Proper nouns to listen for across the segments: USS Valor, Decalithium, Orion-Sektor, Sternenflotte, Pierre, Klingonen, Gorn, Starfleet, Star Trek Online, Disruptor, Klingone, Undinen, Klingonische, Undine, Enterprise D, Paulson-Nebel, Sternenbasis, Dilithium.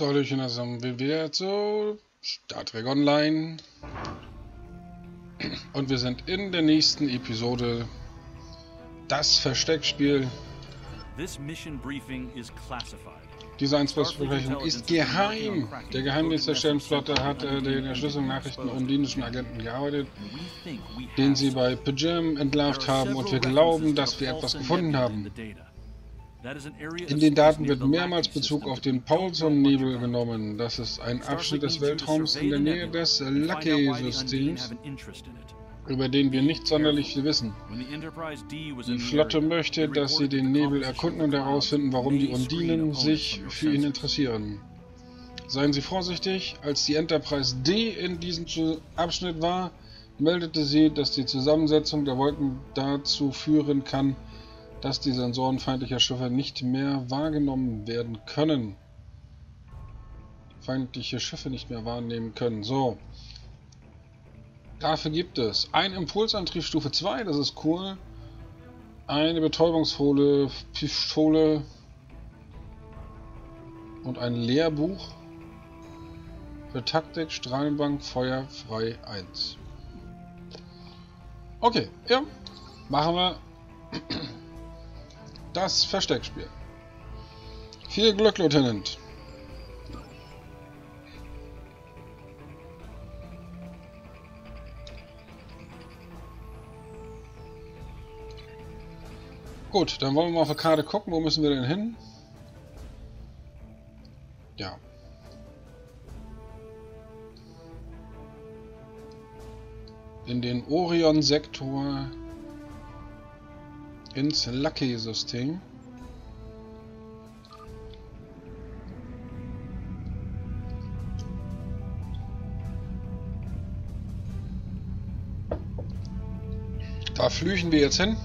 Hallöchen zusammen, wir sind wieder zu Star Trek Online und wir sind in der nächsten Episode das Versteckspiel. Diese Einsprechung ist geheim. Der Geheimdienst der Sternenflotte hat den Erschlüsselung Nachrichten undinischen Agenten gearbeitet, den sie bei Pajam entlarvt haben, und wir glauben, dass wir etwas gefunden haben. In den Daten wird mehrmals Bezug auf den Paulson-Nebel genommen. Das ist ein Abschnitt des Weltraums in der Nähe des Lucky-Systems, über den wir nicht sonderlich viel wissen. Die Flotte möchte, dass sie den Nebel erkunden und herausfinden, warum die Undinen sich für ihn interessieren. Seien Sie vorsichtig, als die Enterprise D in diesem Abschnitt war, meldete sie, dass die Zusammensetzung der Wolken dazu führen kann, dass die Sensoren feindlicher Schiffe nicht mehr wahrgenommen werden können. Feindliche Schiffe nicht mehr wahrnehmen können. So. Dafür gibt es einen Impulsantrieb Stufe 2, das ist cool. Eine Betäubungspistole, und ein Lehrbuch für Taktik, Strahlenbank, Feuer, frei 1. Okay, ja. Machen wir das Versteckspiel. Viel Glück, Lieutenant. Gut, dann wollen wir mal auf der Karte gucken, wo müssen wir denn hin? Ja. In den Orion-Sektor, ins Lucky-System. Da flüchen wir jetzt hin.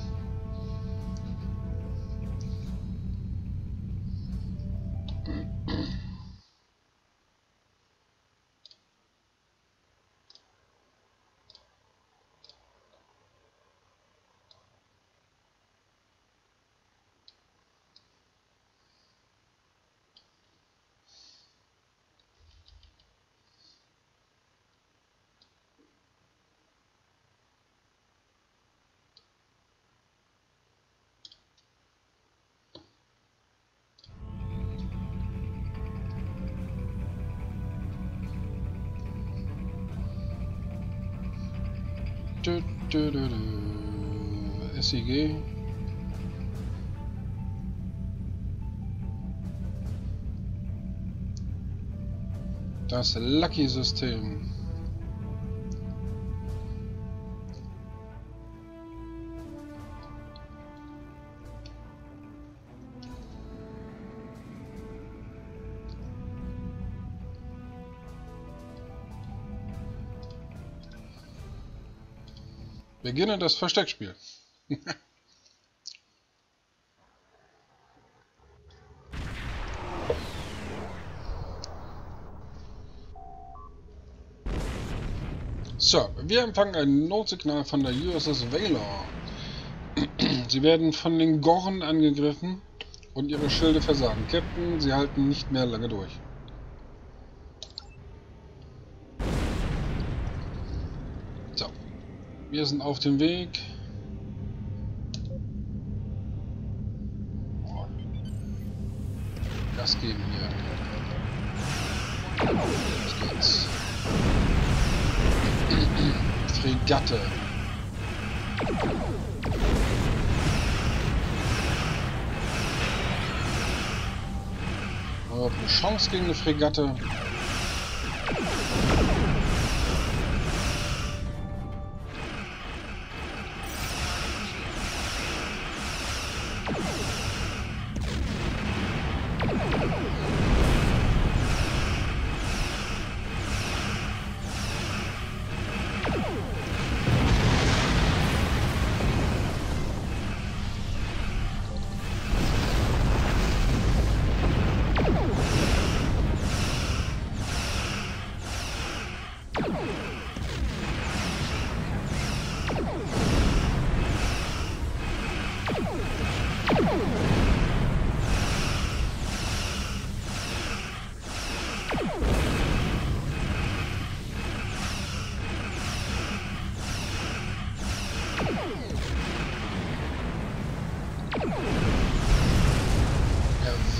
SIG. Das Lucky-System. Beginne das Versteckspiel. So, wir empfangen ein Notsignal von der USS Valor. Sie werden von den Gorn angegriffen und ihre Schilde versagen. Captain, sie halten nicht mehr lange durch. Wir sind auf dem Weg. Gas geben hier. Jetzt geht's. Fregatte. Haben eine Chance gegen eine Fregatte.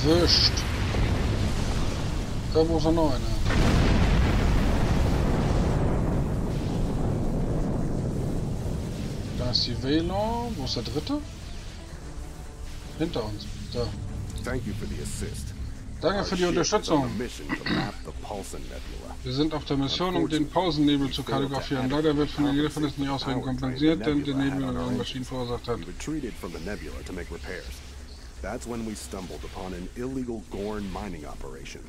Erwischt. Da muss er noch einer. Da ist die Valor. Wo ist der dritte? Hinter uns. Da. Danke für die Unterstützung. Wir sind auf der Mission, um den Paulson-Nebel zu kartografieren. Leider wird von den Gefängnissen die Auswirkungen kompensiert, denn der Nebel in den Maschinen verursacht hat. That's when we stumbled upon an illegal Gorn mining operation.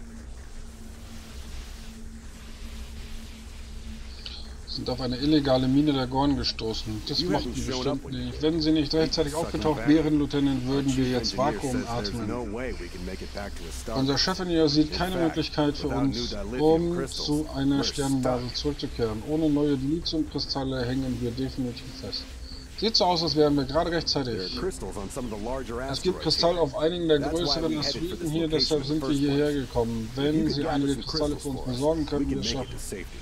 Sind auf eine illegale Mine der Gorn gestoßen. Das macht die bestimmt nicht. Wenn sie nicht rechtzeitig aufgetaucht wären, Lieutenant, würden wir jetzt Vakuum atmen. Unser Chefingenieur sieht keine Möglichkeit für uns, um zu einer Sternenbasis zurückzukehren. Ohne neue Dilithium-Kristalle hängen wir definitiv fest. Sieht so aus, als wären wir gerade rechtzeitig. Es gibt Kristalle auf einigen der größeren Asteroiden hier, deshalb sind wir hierher gekommen. Wenn Sie einige Kristalle für uns besorgen können, wir schaffen,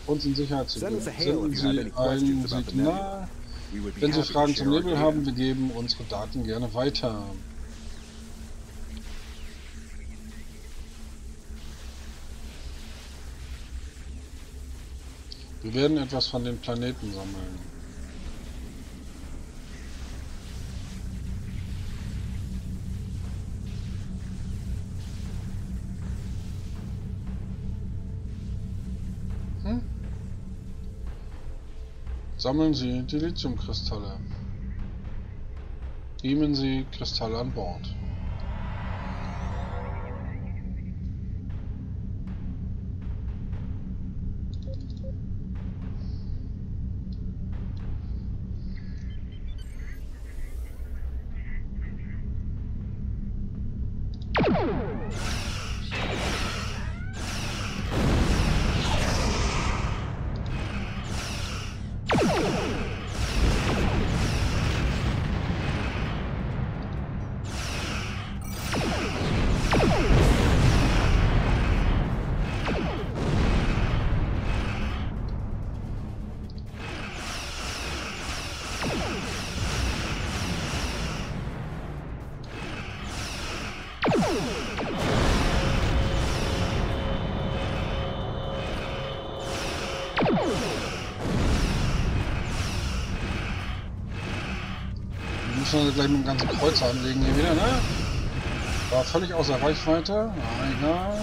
uns in Sicherheit zu bringen. Senden Sie ein Signal. Wenn Sie Fragen zum Nebel haben, wir geben unsere Daten gerne weiter. Wir werden etwas von den Planeten sammeln. Sammeln Sie die Lithiumkristalle. Nehmen Sie Kristalle an Bord. Gleich mit dem ganzen Kreuzer anlegen hier wieder, ne? War völlig außer Reichweite. Na, egal.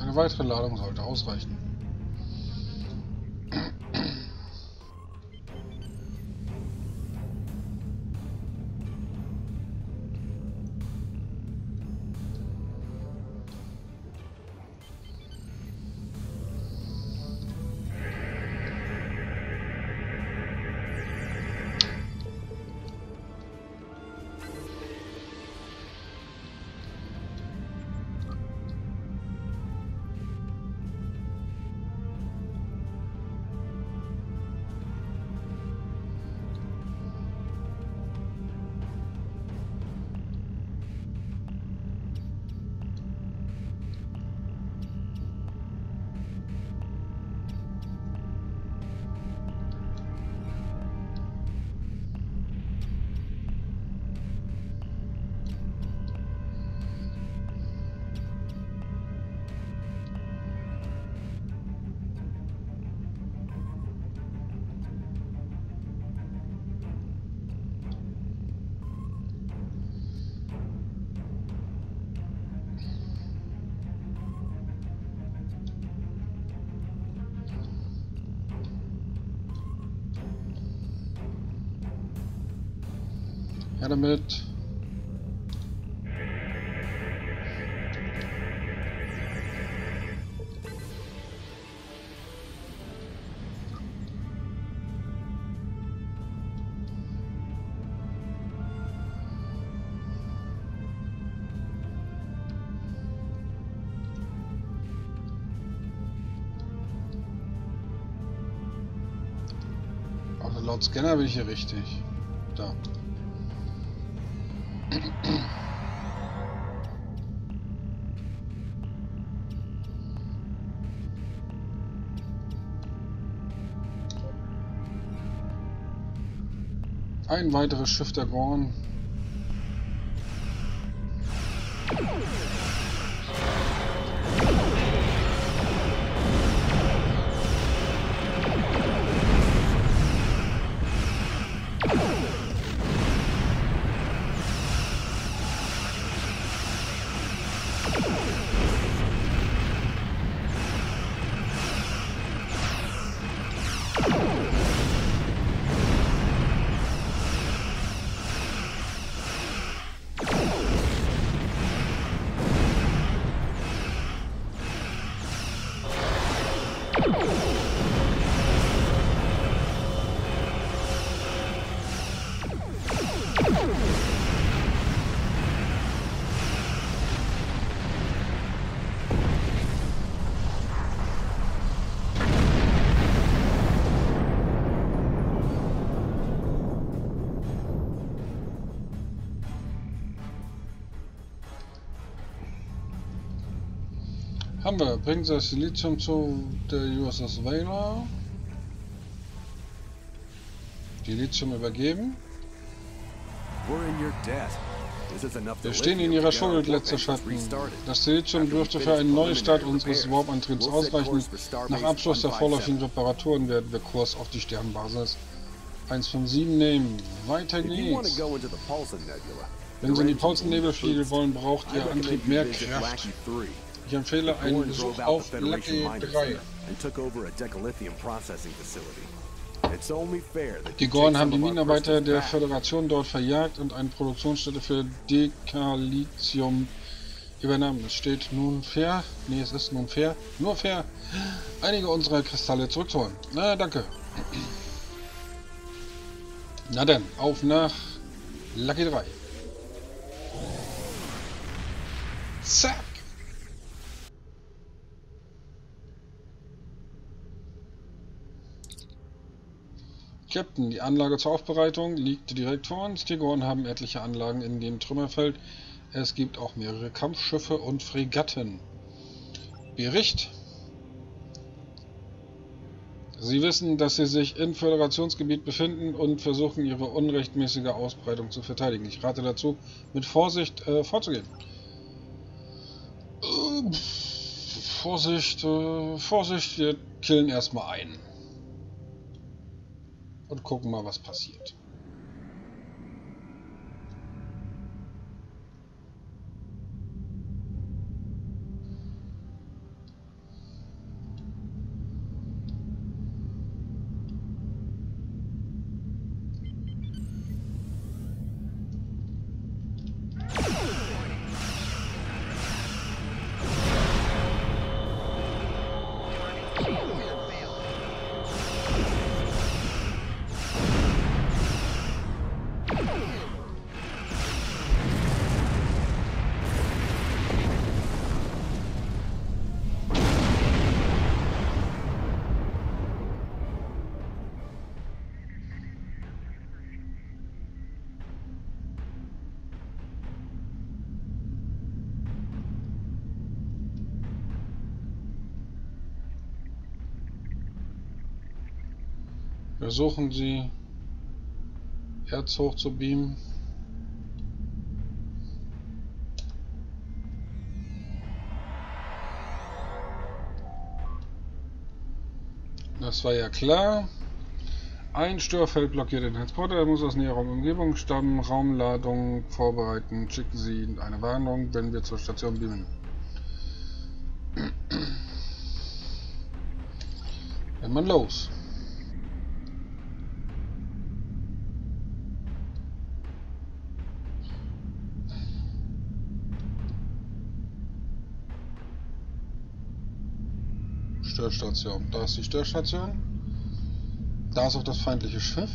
Eine weitere Ladung sollte ausreichen. Ja, damit. Laut Scanner bin ich hier richtig. Da. Ein weiteres Schiff der Gorn. Haben wir, bringen Sie das Dilithium zu der USS Valor. Dilithium übergeben. Wir stehen in Ihrer Schuld, letzter Schatten. Das Dilithium dürfte für einen Neustart unseres Warp-Antriebs ausreichen. Nach Abschluss der vorläufigen Reparaturen werden wir Kurs auf die Sternenbasis 157 nehmen. Weiter geht's. Wenn Sie in die Paulson-Nebel fliegen wollen, braucht Ihr Antrieb mehr Kraft. Ich empfehle einen Besuch auf Lucky 3. Die Gorn haben die Minenarbeiter der Föderation dort verjagt und eine Produktionsstätte für Decalithium übernommen. Es steht nun fair, nur fair, einige unserer Kristalle zurückzuholen. Na, danke. Na dann, auf nach Lucky 3. Zack! Captain, die Anlage zur Aufbereitung liegt direkt vor uns. Die Gorn haben etliche Anlagen in dem Trümmerfeld. Es gibt auch mehrere Kampfschiffe und Fregatten. Bericht. Sie wissen, dass Sie sich im Föderationsgebiet befinden und versuchen, Ihre unrechtmäßige Ausbreitung zu verteidigen. Ich rate dazu, mit Vorsicht vorzugehen. Vorsicht, wir killen erstmal einen. Und gucken mal, was passiert. Versuchen Sie, Erz hoch zu beamen. Das war ja klar. Ein Störfeld blockiert den Transporter. Er muss aus näherer Umgebung stammen. Raumladung vorbereiten. Schicken Sie eine Warnung, wenn wir zur Station beamen. Wenn man los. Störstation. Da ist die Störstation. Da ist auch das feindliche Schiff.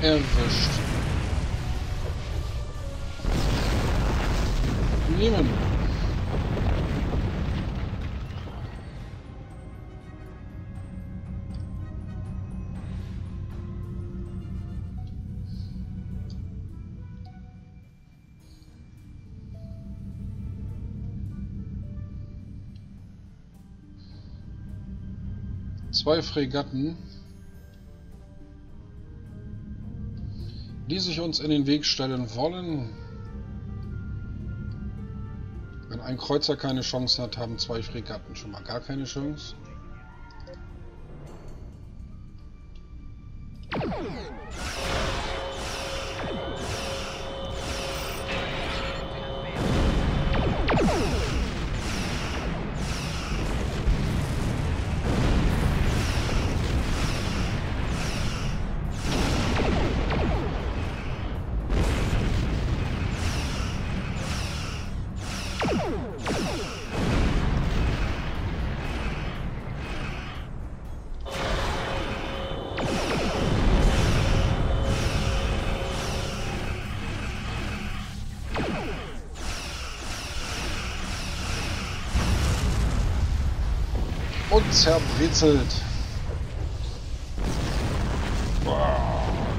Erwischt. Nehmen. Zwei Fregatten, die sich uns in den Weg stellen wollen. Wenn ein Kreuzer keine Chance hat, haben zwei Fregatten schon mal gar keine Chance. Zerbrezelt.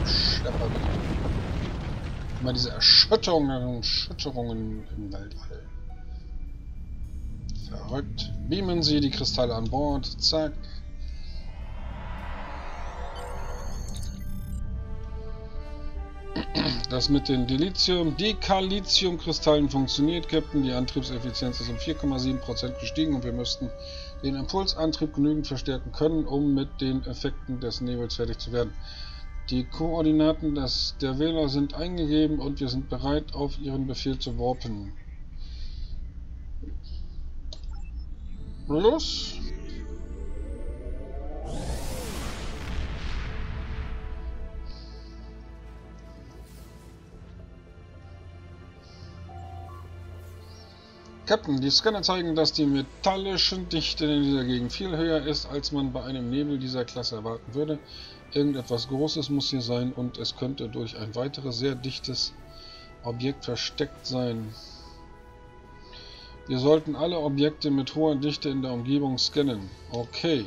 Schlepper. Immer diese Erschütterungen und Schütterungen im Weltall. Verrückt. Beamen Sie die Kristalle an Bord. Zack. Das mit den Decalithium-Kristallen funktioniert, Captain. Die Antriebseffizienz ist um 4,7% gestiegen und wir müssten den Impulsantrieb genügend verstärken können, um mit den Effekten des Nebels fertig zu werden. Die Koordinaten der Wähler sind eingegeben und wir sind bereit, auf Ihren Befehl zu warpen. Los! Captain, die Scanner zeigen, dass die metallische Dichte in dieser Gegend viel höher ist, als man bei einem Nebel dieser Klasse erwarten würde. Irgendetwas Großes muss hier sein und es könnte durch ein weiteres sehr dichtes Objekt versteckt sein. Wir sollten alle Objekte mit hoher Dichte in der Umgebung scannen. Okay.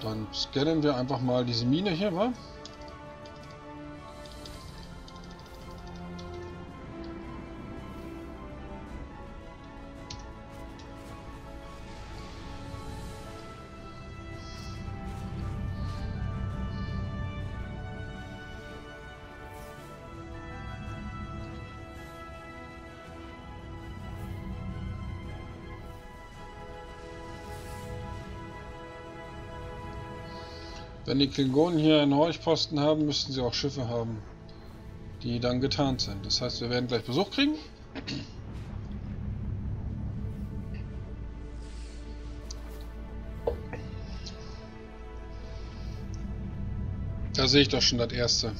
Dann scannen wir einfach mal diese Mine hier, wa? Wenn die Klingonen hier einen Horchposten haben, müssten sie auch Schiffe haben, die dann getarnt sind. Das heißt, wir werden gleich Besuch kriegen. Da sehe ich doch schon das erste.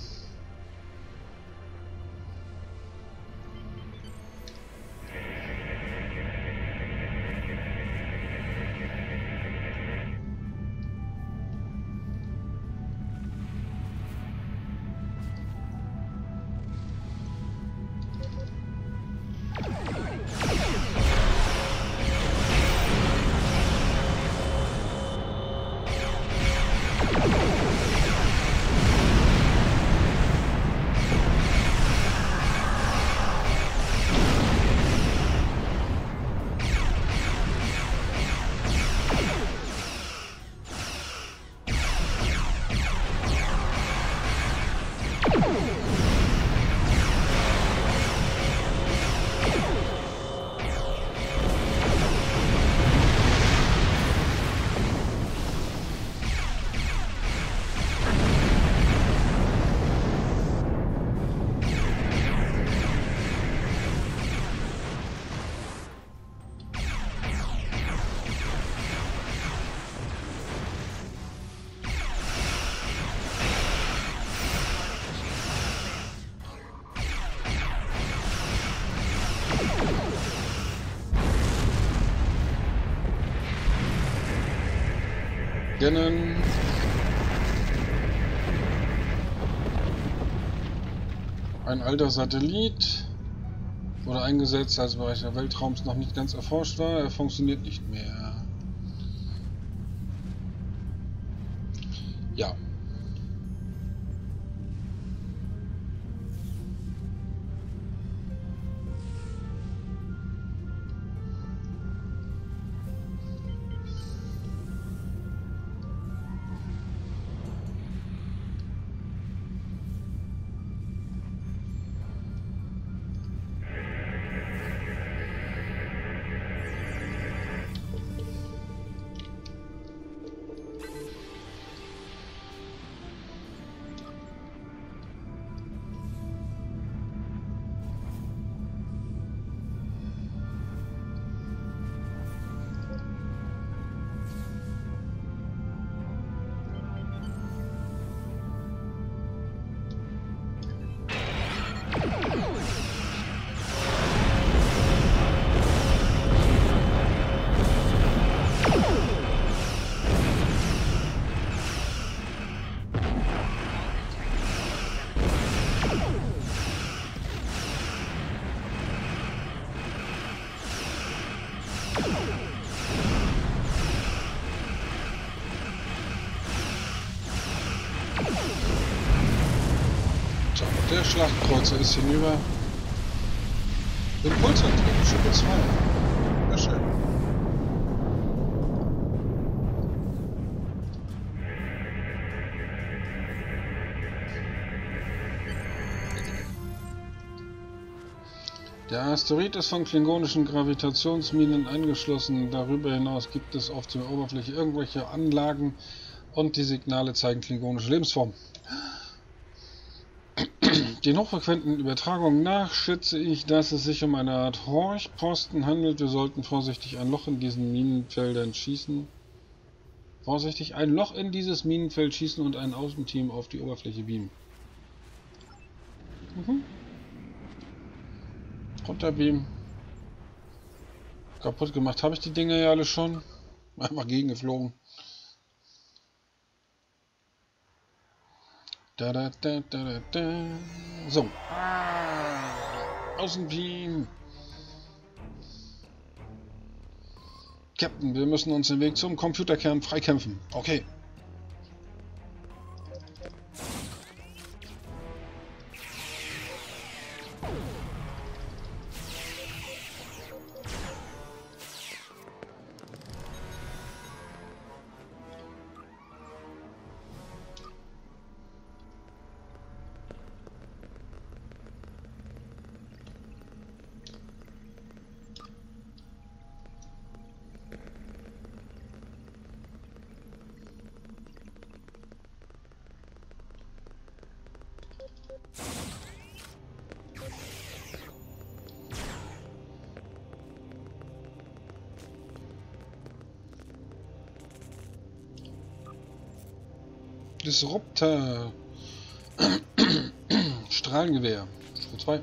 Ein alter Satellit wurde eingesetzt, als Bereich der Weltraums noch nicht ganz erforscht war. Er funktioniert nicht mehr. Ja. Der Schlachtkreuzer ist hinüber. Den Pulsantrieb, Stufe 2. Sehr schön. Der Asteroid ist von klingonischen Gravitationsminen eingeschlossen. Darüber hinaus gibt es auf der Oberfläche irgendwelche Anlagen und die Signale zeigen klingonische Lebensformen. Den hochfrequenten Übertragungen nach schätze ich, dass es sich um eine Art Horchposten handelt. Wir sollten vorsichtig ein Loch in diesen Minenfeldern schießen. Vorsichtig ein Loch in dieses Minenfeld schießen und ein Außenteam auf die Oberfläche beamen. Runterbeamen. Kaputt gemacht habe ich die Dinger ja alle schon. Einfach gegengeflogen. Da, da, da, da, da. So. Außenbeam. Captain, wir müssen uns den Weg zum Computerkern freikämpfen. Okay. Disruptor. Strahlengewehr. Stufe 2.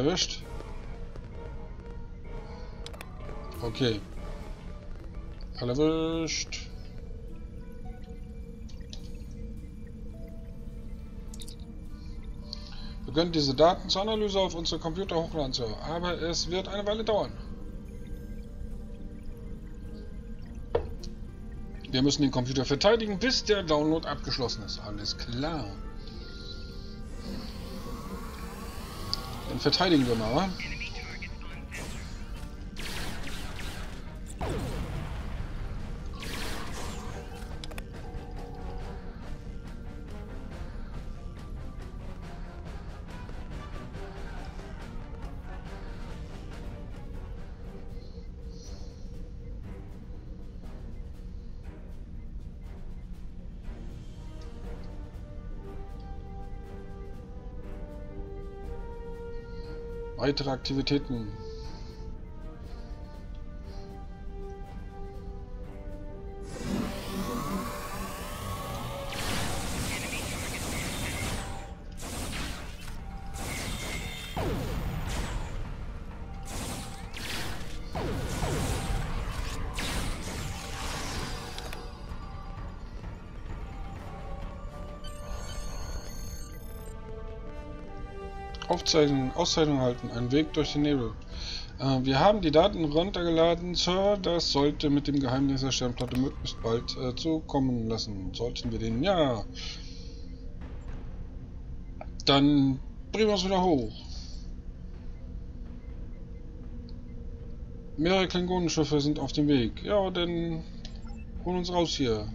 Erwischt. Okay. Erwischt. Wir können diese Daten zur Analyse auf unsere Computer hochladen, Sir. Aber es wird eine Weile dauern. Wir müssen den Computer verteidigen, bis der Download abgeschlossen ist. Alles klar. Dann verteidigen wir mal, wa? Weitere Aktivitäten. Auszeichnung erhalten. Ein Weg durch den Nebel. Wir haben die Daten runtergeladen, Sir. Das sollte mit dem Geheimnis der Sternplatte möglichst bald zukommen lassen. Sollten wir den? Ja. Dann bringen wir uns wieder hoch. Mehrere Klingonenschiffe sind auf dem Weg. Ja, dann holen uns raus hier.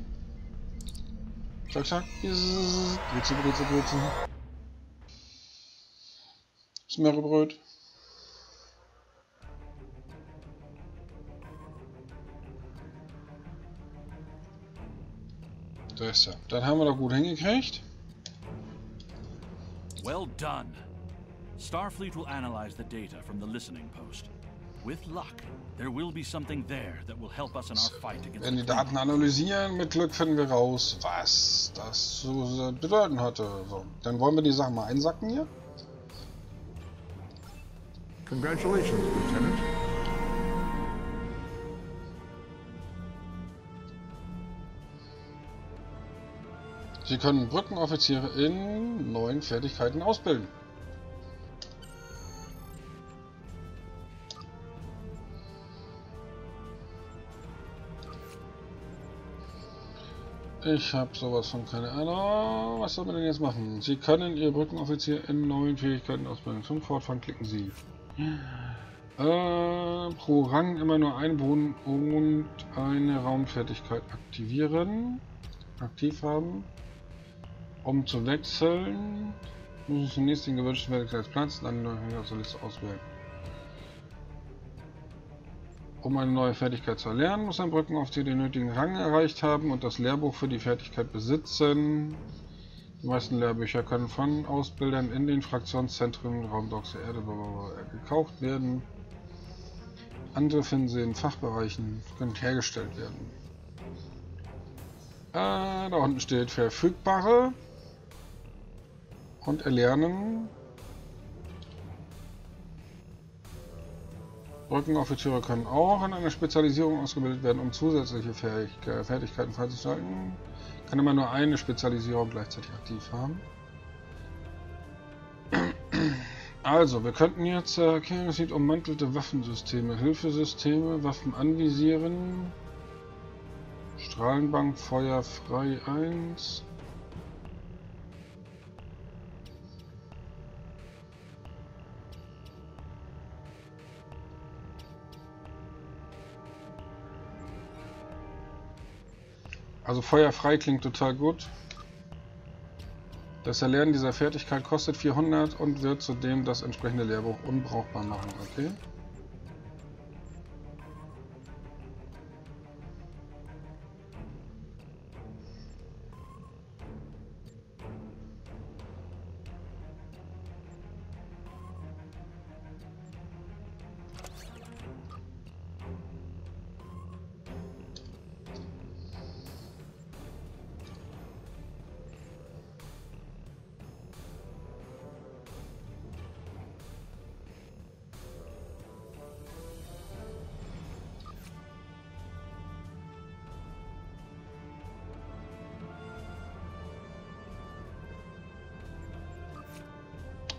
Zack, zack. Brezel, Brezel, Brezel. Meerebröt. Da ist er. Dann haben wir doch gut hingekriegt. Well done. Starfleet will analyze the data from the listening post. With luck, there will be something there that will help us in our fight against. Wenn die Daten analysieren, mit Glück finden wir raus, was das so bedeuten hatte. So, dann wollen wir die Sachen mal einsacken hier. Congratulations, Lieutenant. Sie können Brückenoffiziere in neuen Fertigkeiten ausbilden. Ich habe sowas von keine Ahnung. Was soll man denn jetzt machen? Sie können Ihr Brückenoffizier in neuen Fähigkeiten ausbilden. Zum Fortfahren klicken Sie. Pro Rang immer nur einen Boden und eine Raumfertigkeit aktivieren. Aktiv haben. Um zu wechseln, muss ich zunächst den gewünschten Fertigkeitsplatz, dann eine neue Liste auswählen. Um eine neue Fertigkeit zu erlernen, muss ein Brückenoffizier den nötigen Rang erreicht haben und das Lehrbuch für die Fertigkeit besitzen. Die meisten Lehrbücher können von Ausbildern in den Fraktionszentren Raumdocks der Erde gekauft werden. Andere finden sie in Fachbereichen, können hergestellt werden. Da unten steht verfügbare und erlernen. Brückenoffiziere können auch an einer Spezialisierung ausgebildet werden, um zusätzliche Fertigkeiten freizuschalten. Kann immer nur eine Spezialisierung gleichzeitig aktiv haben. Also, wir könnten jetzt Kerngebiet ummantelte Waffensysteme, Hilfesysteme, Waffen anvisieren. Strahlenbank, Feuer frei 1. Also Feuer frei klingt total gut. Das Erlernen dieser Fertigkeit kostet 400 und wird zudem das entsprechende Lehrbuch unbrauchbar machen. Okay.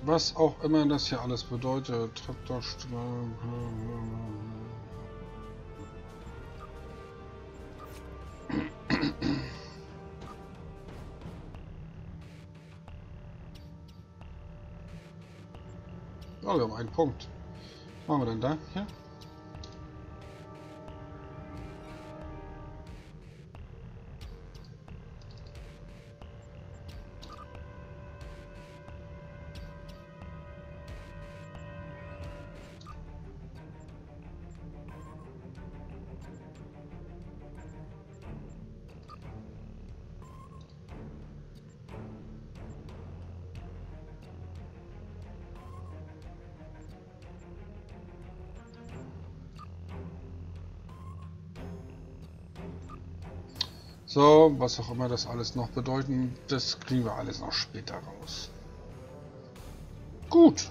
Was auch immer das hier alles bedeutet. Traktorstrahl. Oh, wir haben einen Punkt. Was machen wir denn da? Hier? So, was auch immer das alles noch bedeuten, das kriegen wir alles noch später raus. Gut.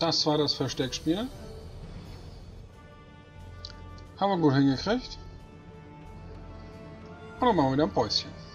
Das war das Versteckspiel. Haben wir gut hingekriegt. Und dann machen wir wieder ein Päuschen.